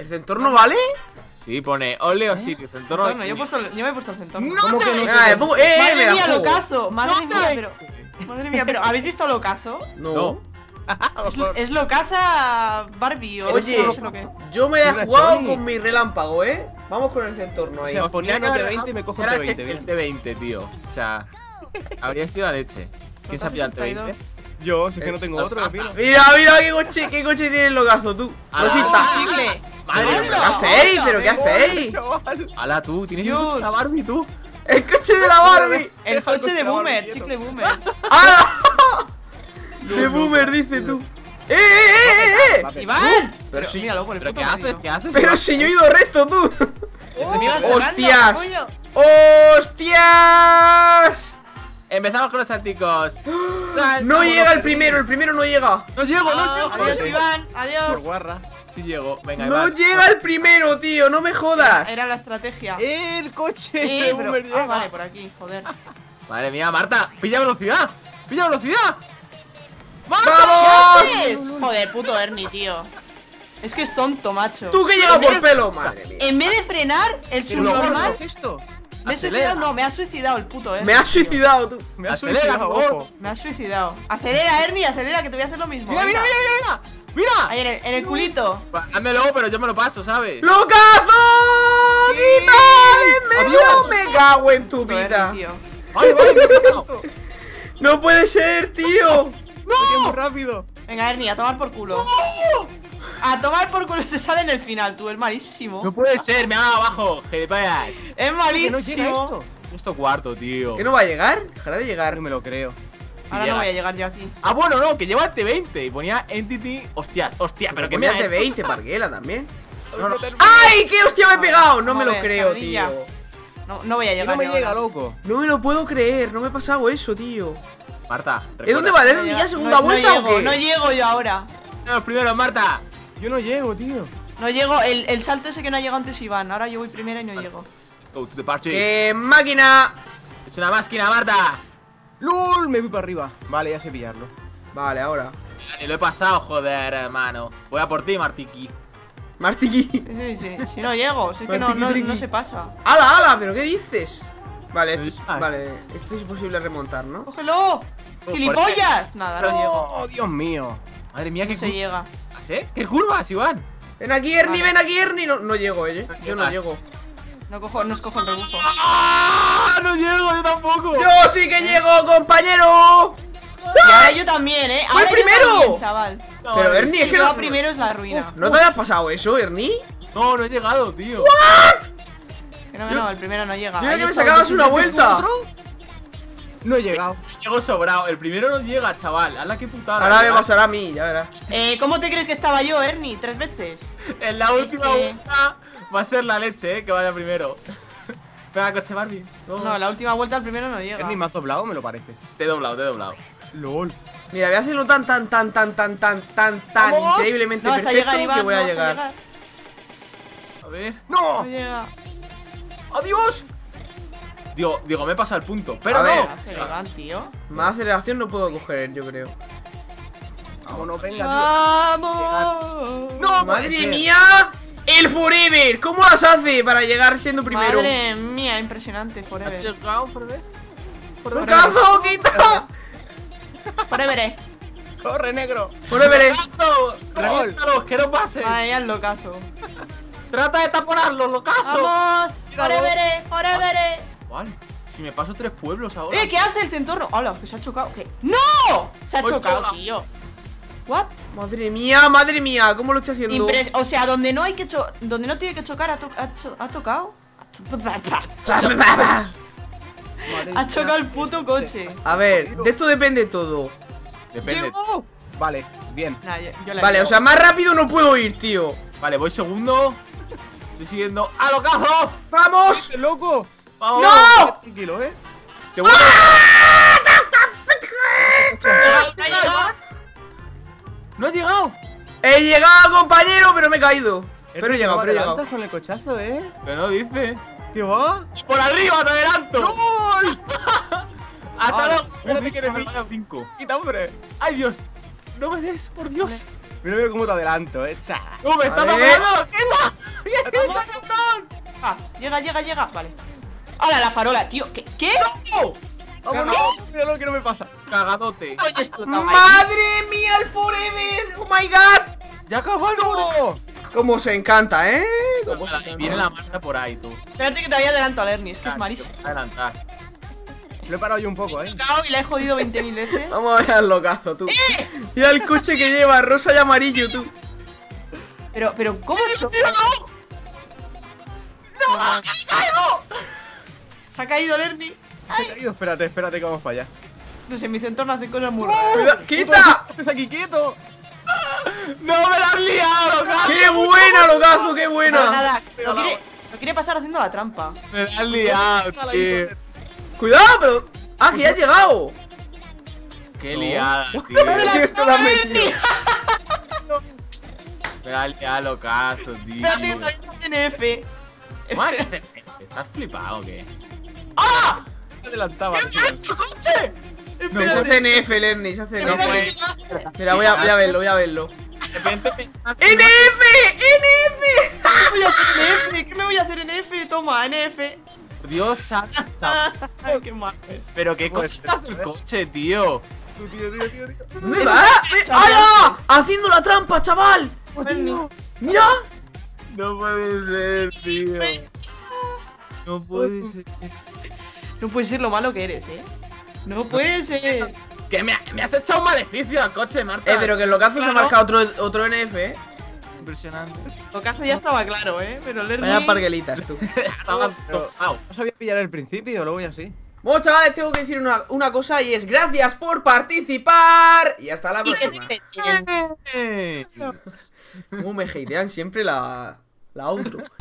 ¿El centorno vale? Sí, pone Oleo City, centorno. Bueno, yo me he puesto el centorno. ¡No te vengas! ¡Madre mía, locazo! ¡Madre mía, pero! ¡Madre mía, pero! ¿Habéis visto locazo? No. Es locaza Barbie o oye, lo que... yo me la he jugado con mi relámpago, ¿eh? Vamos con el centorno ahí. O sea, ponía no T20 y me cojo T20. El T20, tío. O sea, habría sido la leche. ¿Quién se ha pillado el T20? Yo, si es que no tengo otro, lo pido. Mira, mira, qué coche tiene el locazo, tú. ¡Rosita! ¡Madre mía, pero qué hacéis! ¡Pero qué hacéis! ¡Hala, tú! ¿Tienes un coche de la Barbie, tú? ¡El coche de la Barbie! El coche de Boomer, chicle Boomer. ¡Hala! De Boomer, dice tú. ¡Eh! ¡Iván! Pero si, ¿qué haces? Pero si yo he ido recto, tú. ¡Hostias! ¡Hostias! Empezamos con los salticos. No llega el primero no llega. No llego, no llego. Adiós, Iván, adiós. Por guarra. Sí llego, venga, Iván. No llega el primero, tío, no me jodas. Era la estrategia. El coche de Boomer llega. Vale, por aquí, joder. Madre mía, Marta, pilla velocidad. ¡Pilla velocidad! ¡Vamos! Joder, puto Ernie, tío. Es que es tonto, macho. Tú que llegas por pelo, madre mía. En vez de frenar, el subnormal. ¿Qué es esto? ¿Me he suicidado? No, me ha suicidado el puto Ernie. Me ha suicidado, tú. Me ha suicidado. Me ha suicidado. Acelera, Ernie, acelera, que te voy a hacer lo mismo. Mira, mira, mira, mira. Mira. Ahí en el culito. Hazme luego, pero yo me lo paso, ¿sabes? ¡Locazo! ¡Quita! ¡Me cago en tu vida! ¡Ay, vale, me ha pasado! ¡No puede ser, tío! ¡No! Rápido. Venga, Ernie, a tomar por culo. ¡No! A tomar por culo, se sale en el final, tú, es malísimo. No puede ser, me ha dado abajo. Es malísimo. ¿Por qué no llega esto? Justo cuarto, tío. ¿Que no va a llegar? Dejará de llegar. No me lo creo. Si ahora llegas. No voy a llegar yo aquí. Ah, bueno, no, que lleva el T20 y ponía Entity. Hostia, hostia, pero que me ha hecho. Ponía T20, parguela también. No. ¡Ay, qué hostia me he pegado! No me lo creo, tío. No voy a llegar. No me llega, loco. No me lo puedo creer, no me ha pasado eso, tío. Marta, ¿es dónde va? ¿Lerny ya segunda vuelta o qué? No llego yo ahora. No, primero, Marta. Yo no llego, tío. No llego, el salto ese que no ha llegado antes Iván. Ahora yo voy primera y no llego. Go to the party. ¡Qué máquina! Es una máquina, Marta. ¡Lul! Me voy para arriba. Vale, ya sé pillarlo. Vale, ahora. Vale, lo he pasado, joder, hermano. Voy a por ti, Martiki. Martiki. Sí. Si no llego, si es que no se pasa. ¡Hala, hala! ¿Pero qué dices? Vale, esto es imposible remontar, ¿no? ¡Cógelo! ¡Gilipollas! Nada, no llego. ¡Oh, Dios mío! Madre mía, que se llega. ¿Ah, sí? ¿Qué curvas, Iván? Ven aquí, Ernie, ven aquí, Ernie. No llego, yo no llego. No cojo, no os cojo el rebufo. ¡Ah! No llego, yo tampoco. ¡Yo sí que llego, compañero! Y ahora yo también, ¿eh? ¡Voy primero! Chaval. Pero Ernie, es que lo primero es la ruina. ¿No te habías pasado eso, Ernie? No, no he llegado, tío. ¿What? No, el primero no llega. Yo que me sacabas una vuelta. No he llegado. Llego sobrado. El primero no llega, chaval. Hala, qué putada. Ahora me pasará a mí, ya verás. ¿Cómo te crees que estaba yo, Ernie? 3 veces. En la última vuelta va a ser la leche, que vaya primero. Venga, coche Barbie. No, en la última vuelta el primero no llega. Ernie, ¿me has doblado o me lo parece? Te he doblado, LOL. Mira, voy a hacerlo tan increíblemente perfecto que voy a llegar. A ver. ¡No! No llega. ¡Adiós! Digo, me pasa el punto. Pero a ver, tío. Más aceleración no puedo coger, yo creo. Vámonos, venga, tío. ¡Vamos! ¡No, madre mía! ¡El Forever! ¿Cómo las hace para llegar siendo primero? Madre mía, impresionante, Forever. ¿Has llegado, Forever? ¡Locazo, quita! Forever. ¡Corre, negro! ¡Forever! ¡Locazo! ¡Reviéntalos, que no pasen! ¡Ay, al locazo! Trata de taponarlo, locazo. ¡Vamos! ¡Forever! ¡Forever! ¿Cuál? Si me paso 3 pueblos ahora. ¿Qué hace el centorno? ¡Hola! Que se ha chocado. ¿Qué? ¡No! Se ha chocado, tío. ¿What? Madre mía, madre mía. ¿Cómo lo estoy haciendo? O sea, donde no hay que donde no tiene que chocar ha tocado. Ha chocado el puto coche. A ver, de esto depende todo. Depende. Vale, bien. Vale, o sea, más rápido no puedo ir, tío. Vale, voy segundo. Estoy siguiendo a locazo. ¡Vamos! ¡Qué loco! ¡Vamos! ¡No! Tranquilo, ¿eh? ¡Te voy a... ¡No he llegado! ¡He llegado, compañero! Pero me he caído. Pero he llegado, pero he llegado. Con el cochazo, ¿eh? Pero no dice. ¿Qué va? ¡Por arriba, te adelanto! ¡Gol! ¡Hasta luego! ¡Espérate que te pillo! ¡Quita, hombre! ¡Ay, Dios! ¡No me des, por Dios! Mira cómo te adelanto, ¿eh? ¡No, me está tapando! ¡Quita! llega. Vale. ¡Hala, la farola, tío! ¿Qué? ¿Qué? ¡No! ¡Vámonos! Mira lo que no me pasa. Cagadote. ¡Madre mía, el forever! ¡Oh, my God! ¡Ya acabó el mundo! Como se encanta, ¿eh? Como se encanta. Viene la marca por ahí, tú. Espérate que te vaya adelanto a Lerny, es que es malísimo. Lo he parado yo un poco, ¿eh? Y la he jodido 20.000 veces. Vamos a ver al locazo, tú. Mira el coche que lleva, rosa y amarillo, tú. Pero, ¿cómo eso? ¡Pero no! ¡No! ¡Que me caigo! Se ha caído Lerny. Se ha caído, espérate que vamos para allá. No sé, en mi centro no hacen cosas muy raras. ¡Quita! ¡Estás aquí quieto! ¡No me la has liado, locazo! ¡Qué buena, locazo! ¡Qué buena! No, nada, lo quiere pasar haciendo la trampa. Me la has liado, tío. ¡Cuidado, pero! ¡Ah, que ya has llegado! ¡Qué liada, tío! ¡Me la has liado, locazo, tío! Espérate que todavía estás en F. Madre, ¿estás flipado o qué? ¡Ah! ¡Te adelantaba! ¡Qué gancho, coche! No, se hace NF, Lerny, se hace NF. Espera, voy a verlo. ¡NF! ¡NF! ¿Qué me voy a hacer en F? Toma, NF. Dios santo. ¡Qué mal! Pero qué cosa hace el coche, tío. Tío. ¿Dónde va? ¡Hala! ¡Haciendo la trampa, chaval! ¡Mira! No puede ser, tío. No puede ser. No puede ser lo malo que eres, ¿eh? No puede ser. Que me has echado un maleficio al coche, Marta. Pero que el locazo se ha marcado otro NF, ¿eh? Impresionante. Locazo ya estaba claro, ¿eh? Pero Lerny... Vaya parguelitas, tú. No sabía pillar al principio, luego ya así. Bueno, chavales, tengo que decir una cosa y es gracias por participar. Y hasta la próxima. Cómo me hatean siempre la outro.